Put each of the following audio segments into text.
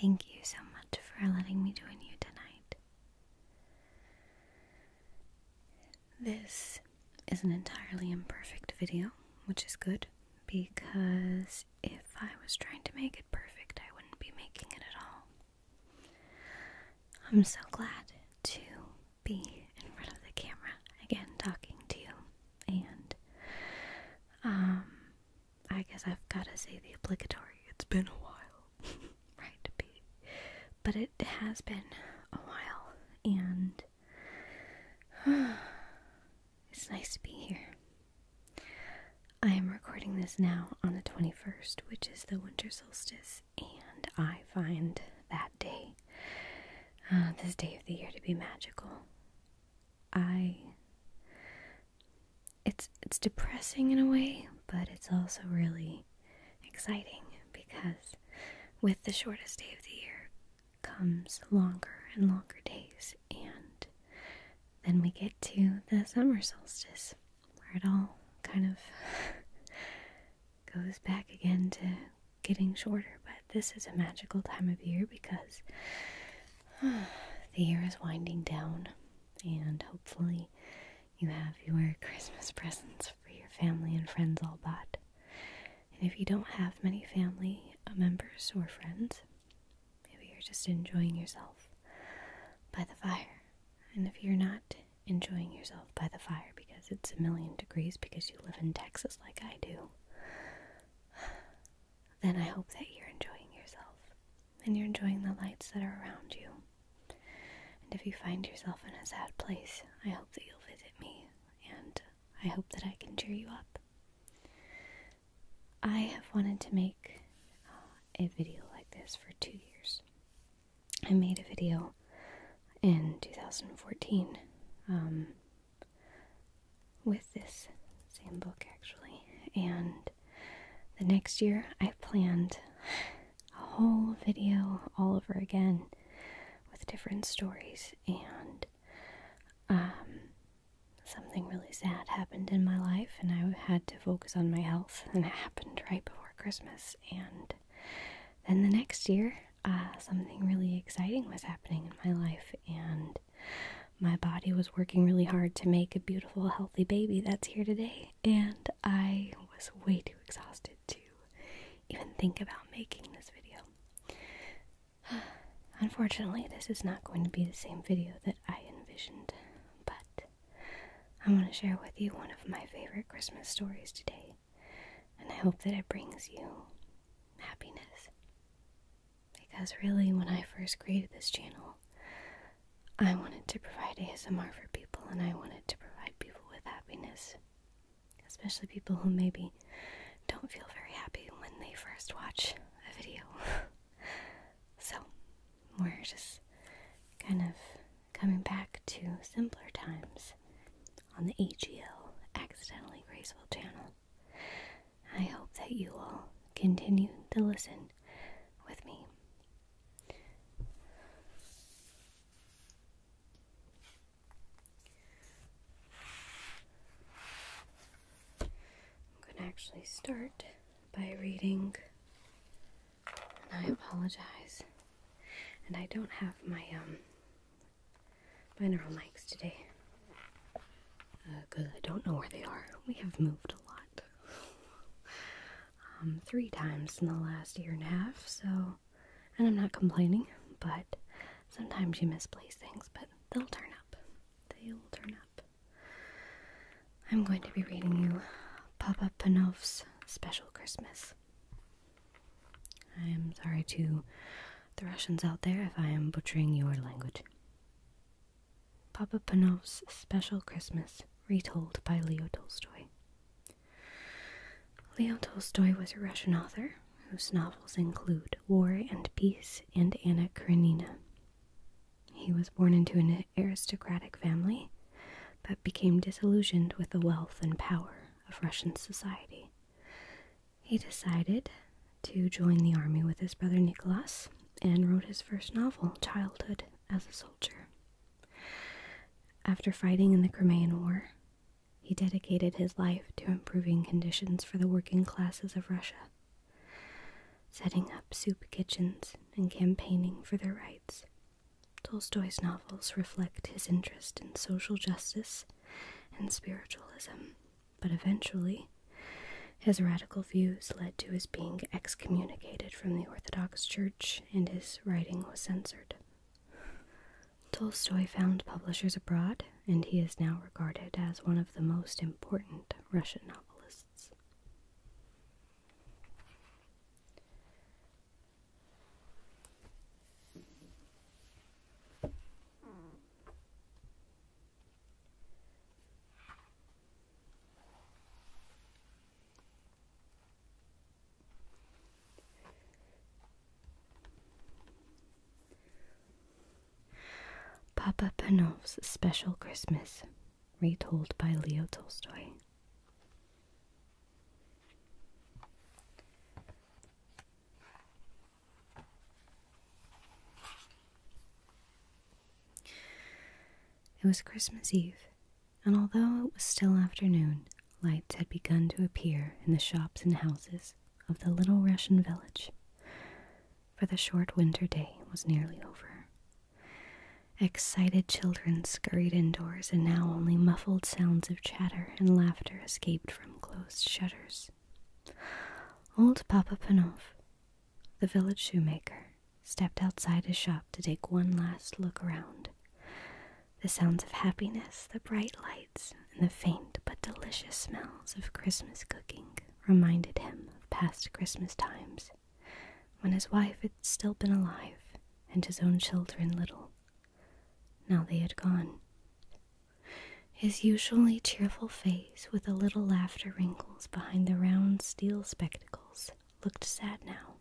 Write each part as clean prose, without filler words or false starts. Thank you so much for letting me join you tonight. This is an entirely imperfect video, which is good, because if I was trying to make it perfect, I wouldn't be making it at all. I'm so glad to be in front of the camera again, talking to you, and I guess I've got to say the obligatory, it's been a while, right, but it has been a while, and it's nice to be here. I am recording this now on the 21st, which is the winter solstice, and I find that day, this day of the year, to be magical. It's depressing in a way, but it's also really exciting, because with the shortest day of the year comes longer and longer days, and then we get to the summer solstice, where it all kind of goes back again to getting shorter. But this is a magical time of year, because the year is winding down, and hopefully you have your Christmas presents for your family and friends all bought. And if you don't have many family members or friends, maybe you're just enjoying yourself by the fire. And if you're not enjoying yourself by the fire because it's a million degrees because you live in Texas like I do, then I hope that you're enjoying yourself and you're enjoying the lights that are around you. And if you find yourself in a sad place, I hope that you'll visit me, and I hope that I can cheer you up. I have wanted to make a video like this for 2 years. I made a video in 2014 with this same book, actually, and the next year I planned a whole video all over again, different stories, and something really sad happened in my life, and I had to focus on my health, and it happened right before Christmas. And then the next year something really exciting was happening in my life, and my body was working really hard to make a beautiful, healthy baby that's here today, and I was way too exhausted to even think about making this video. Unfortunately, this is not going to be the same video that I envisioned, but I want to share with you one of my favorite Christmas stories today, and I hope that it brings you happiness. Because really, when I first created this channel, I wanted to provide ASMR for people, and I wanted to provide people with happiness, especially people who maybe don't feel very happy when they first watch a video. So we're just kind of coming back to simpler times on the AGL Accidentally Graceful channel. I hope that you will continue to listen with me. I'm going to actually start by reading, and I apologize. And I don't have my binaural mics today, because I don't know where they are. We have moved a lot. 3 times in the last year and a half, so, and I'm not complaining, but sometimes you misplace things, but they'll turn up. They will turn up. I'm going to be reading you Papa Panov's Special Christmas. I am sorry to the Russians out there if I am butchering your language. Papa Panov's Special Christmas, retold by Leo Tolstoy. Leo Tolstoy was a Russian author whose novels include War and Peace and Anna Karenina. He was born into an aristocratic family, but became disillusioned with the wealth and power of Russian society. He decided to join the army with his brother Nicholas, and wrote his first novel, Childhood, as a soldier. After fighting in the Crimean War, he dedicated his life to improving conditions for the working classes of Russia, setting up soup kitchens and campaigning for their rights. Tolstoy's novels reflect his interest in social justice and spiritualism, but eventually, his radical views led to his being excommunicated from the Orthodox Church, and his writing was censored. Tolstoy found publishers abroad, and he is now regarded as one of the most important Russian novelists. Papa Panov's Special Christmas, retold by Leo Tolstoy. It was Christmas Eve, and although it was still afternoon, lights had begun to appear in the shops and houses of the little Russian village, for the short winter day was nearly over. Excited children scurried indoors, and now only muffled sounds of chatter and laughter escaped from closed shutters. Old Papa Panov, the village shoemaker, stepped outside his shop to take one last look around. The sounds of happiness, the bright lights, and the faint but delicious smells of Christmas cooking reminded him of past Christmas times, when his wife had still been alive, and his own children little. Now they had gone. His usually cheerful face, with a little laughter wrinkles behind the round steel spectacles, looked sad now.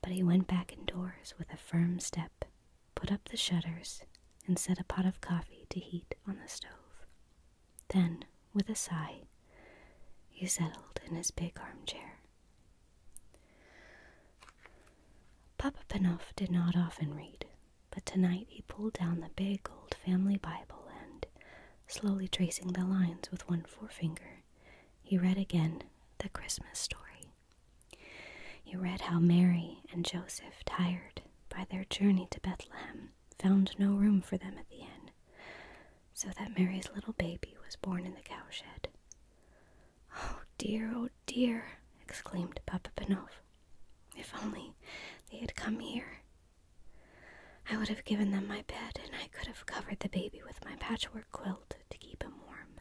But he went back indoors with a firm step, put up the shutters, and set a pot of coffee to heat on the stove. Then, with a sigh, he settled in his big armchair. Papa Panov did not often read, but tonight he pulled down the big old family Bible and, slowly tracing the lines with one forefinger, he read again the Christmas story. He read how Mary and Joseph, tired by their journey to Bethlehem, found no room for them at the inn, so that Mary's little baby was born in the cowshed. Oh dear," exclaimed Papa Panov. "If only they had come here. I would have given them my bed, and I could have covered the baby with my patchwork quilt to keep him warm."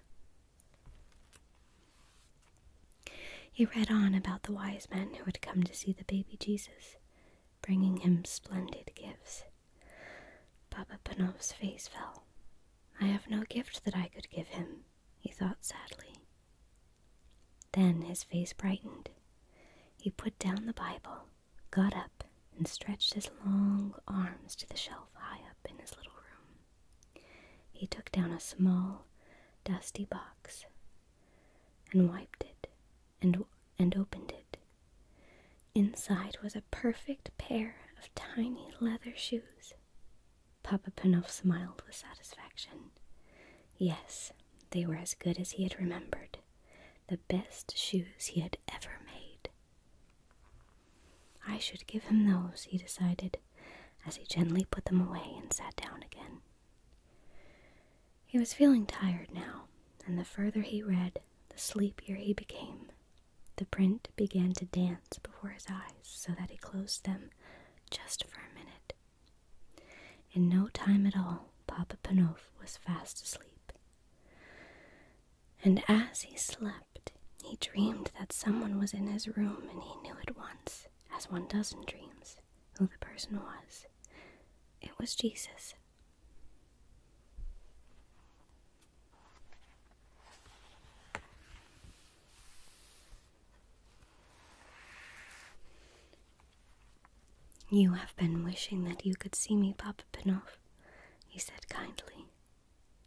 He read on about the wise men who had come to see the baby Jesus, bringing him splendid gifts. Papa Panov's face fell. "I have no gift that I could give him," he thought sadly. Then his face brightened. He put down the Bible, got up, and stretched his long arms to the shelf high up in his little room. He took down a small, dusty box, and wiped it, and opened it. Inside was a perfect pair of tiny leather shoes. Papa Panov smiled with satisfaction. Yes, they were as good as he had remembered, the best shoes he had ever made. "I should give him those," he decided, as he gently put them away and sat down again. He was feeling tired now, and the further he read, the sleepier he became. The print began to dance before his eyes, so that he closed them just for a minute. In no time at all, Papa Panov was fast asleep. And as he slept, he dreamed that someone was in his room, and he knew at once, as one does in dreams, who the person was. It was Jesus. "You have been wishing that you could see me, Papa Panov," he said kindly.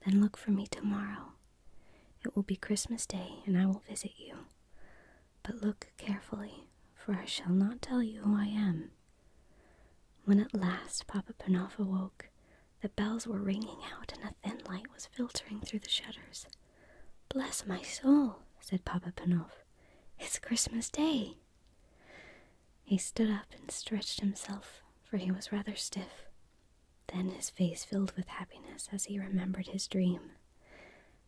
"Then look for me tomorrow. It will be Christmas Day, and I will visit you. But look carefully, for I shall not tell you who I am." When at last Papa Panov awoke, the bells were ringing out and a thin light was filtering through the shutters. "Bless my soul," said Papa Panov. "It's Christmas Day." He stood up and stretched himself, for he was rather stiff. Then his face filled with happiness as he remembered his dream.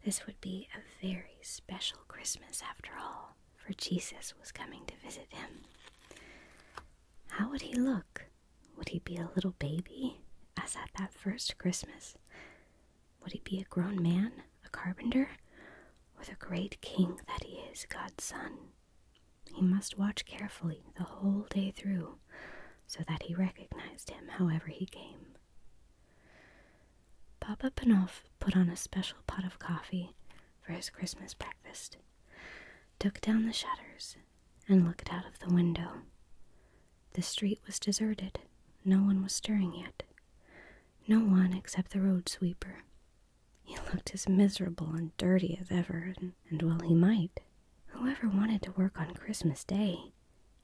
This would be a very special Christmas after all, for Jesus was coming to visit him. How would he look? Would he be a little baby, as at that first Christmas? Would he be a grown man, a carpenter, or the great king that he is, God's son? He must watch carefully the whole day through, so that he recognized him however he came. Papa Panov put on a special pot of coffee for his Christmas breakfast, took down the shutters, and looked out of the window. The street was deserted. No one was stirring yet. No one except the road sweeper. He looked as miserable and dirty as ever, and well he might. Whoever wanted to work on Christmas Day,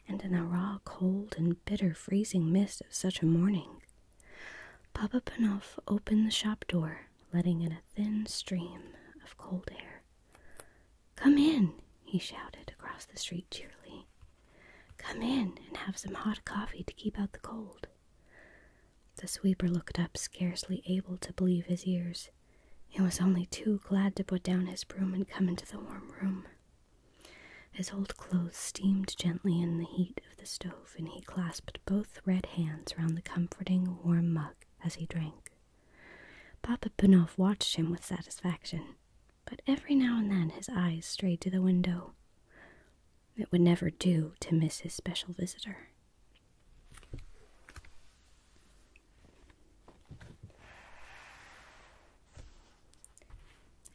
and in the raw, cold, and bitter, freezing mist of such a morning? Papa Panov opened the shop door, letting in a thin stream of cold air. "Come in," he shouted across the street cheerily. "Come in and have some hot coffee to keep out the cold." The sweeper looked up, scarcely able to believe his ears. He was only too glad to put down his broom and come into the warm room. His old clothes steamed gently in the heat of the stove, and he clasped both red hands round the comforting, warm mug as he drank. Papa Panov watched him with satisfaction, but every now and then his eyes strayed to the window. It would never do to miss his special visitor.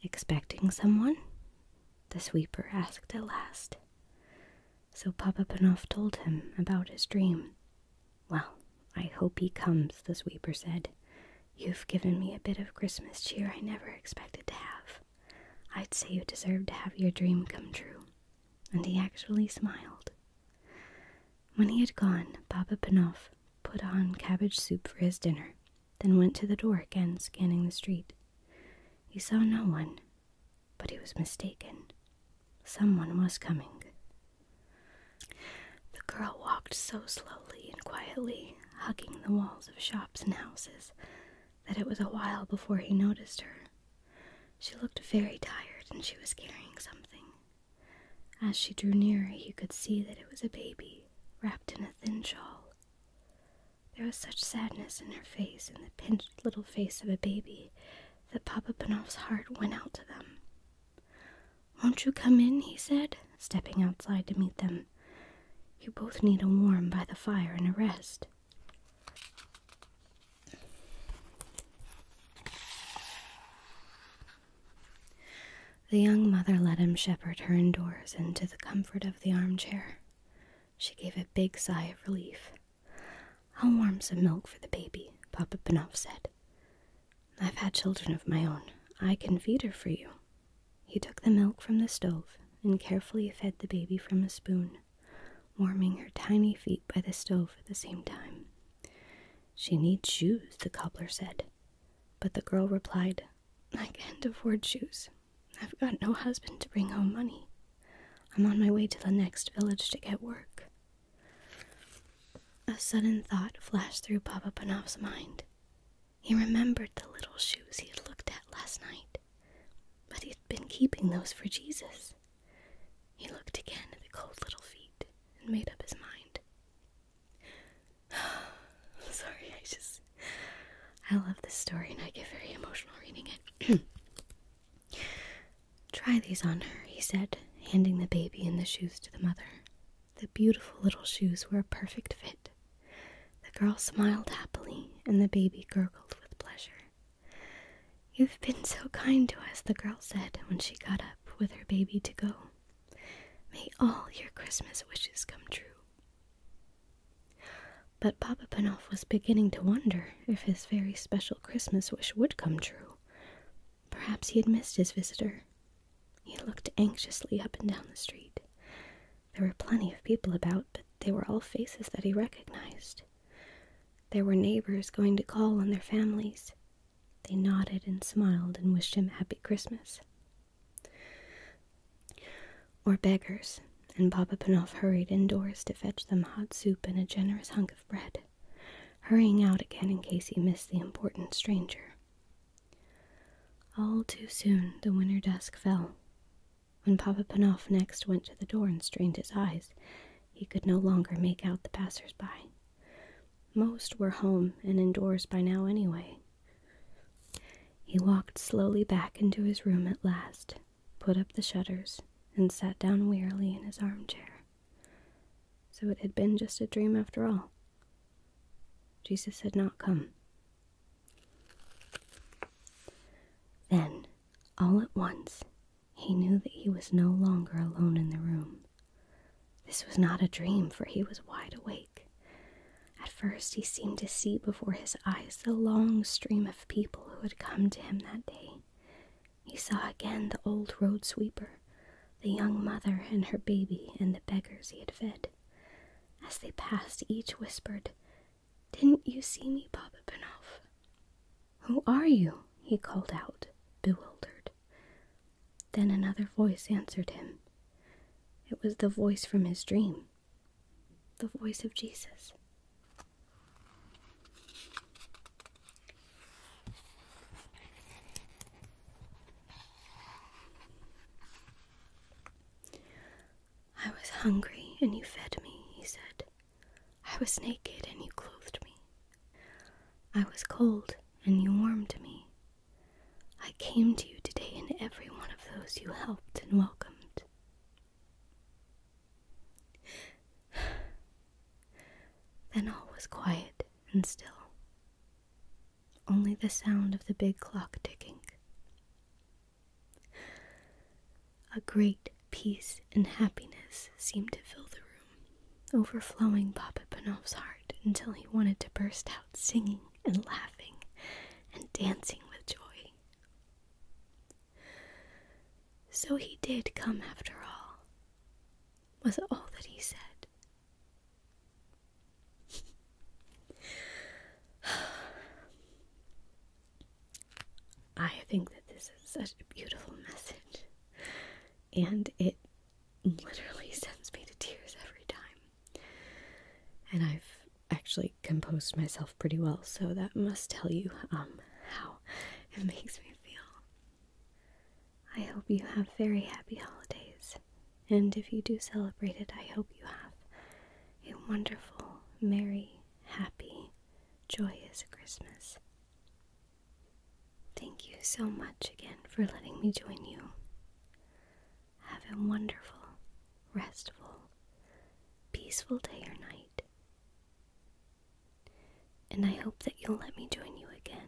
"Expecting someone?" the sweeper asked at last. So Papa Panov told him about his dream. "Well, I hope he comes," the sweeper said. "You've given me a bit of Christmas cheer I never expected to have. I'd say you deserve to have your dream come true." And he actually smiled. When he had gone, Papa Panov put on cabbage soup for his dinner, then went to the door again, scanning the street. He saw no one, but he was mistaken. Someone was coming. The girl walked so slowly and quietly, hugging the walls of shops and houses, that it was a while before he noticed her. She looked very tired, and she was carrying something. As she drew nearer, he could see that it was a baby, wrapped in a thin shawl. There was such sadness in her face, in the pinched little face of a baby, that Papa Panov's heart went out to them. "Won't you come in?" he said, stepping outside to meet them. "You both need a warm by the fire and a rest." The young mother let him shepherd her indoors and to the comfort of the armchair. She gave a big sigh of relief. "I'll warm some milk for the baby," Papa Panov said. "I've had children of my own. I can feed her for you." He took the milk from the stove and carefully fed the baby from a spoon, warming her tiny feet by the stove at the same time. "She needs shoes," the cobbler said. But the girl replied, "I can't afford shoes. I've got no husband to bring home money. I'm on my way to the next village to get work." A sudden thought flashed through Papa Panov's mind. He remembered the little shoes he had looked at last night. But he had been keeping those for Jesus. He looked again at the cold little feet and made up his mind. Sorry, I love this story and I get very emotional reading it. "Try these on her," he said, handing the baby and the shoes to the mother. The beautiful little shoes were a perfect fit. The girl smiled happily and the baby gurgled with pleasure. "You've been so kind to us," the girl said when she got up with her baby to go. "May all your Christmas wishes come true." But Papa Panov was beginning to wonder if his very special Christmas wish would come true. Perhaps he had missed his visitor. He looked anxiously up and down the street. There were plenty of people about, but they were all faces that he recognized. There were neighbors going to call on their families. They nodded and smiled and wished him Happy Christmas. Or beggars, and Papa Panov hurried indoors to fetch them hot soup and a generous hunk of bread, hurrying out again in case he missed the important stranger. All too soon the winter dusk fell. When Papa Panov next went to the door and strained his eyes, he could no longer make out the passers-by. Most were home and indoors by now anyway. He walked slowly back into his room at last, put up the shutters, and sat down wearily in his armchair. So it had been just a dream after all. Jesus had not come. Then, all at once, he knew that he was no longer alone in the room. This was not a dream, for he was wide awake. At first he seemed to see before his eyes the long stream of people who had come to him that day. He saw again the old road sweeper, the young mother and her baby, and the beggars he had fed. As they passed, each whispered, "Didn't you see me, Papa Panov?" "Who are you?" he called out, bewildered. Then another voice answered him. It was the voice from his dream, the voice of Jesus. "I was hungry, and you fed me," he said. "I was naked, and you clothed me. I was cold, and you warmed me. I came to you today, and every one of those you helped and welcomed." Then all was quiet and still. Only the sound of the big clock ticking. A great peace and happiness seemed to fill the room, overflowing Papa Panov's heart until he wanted to burst out singing and laughing and dancing with joy. So he did come after all, was all that he said. I think that this is such a beautiful message, and it literally sends me to tears every time. And I've actually composed myself pretty well, so that must tell you how it makes me feel. I hope you have very happy holidays, and if you do celebrate it, I hope you have a wonderful, merry, happy, joyous Christmas. Thank you so much again for letting me join you. Have a wonderful, restful, peaceful day or night. And I hope that you'll let me join you again.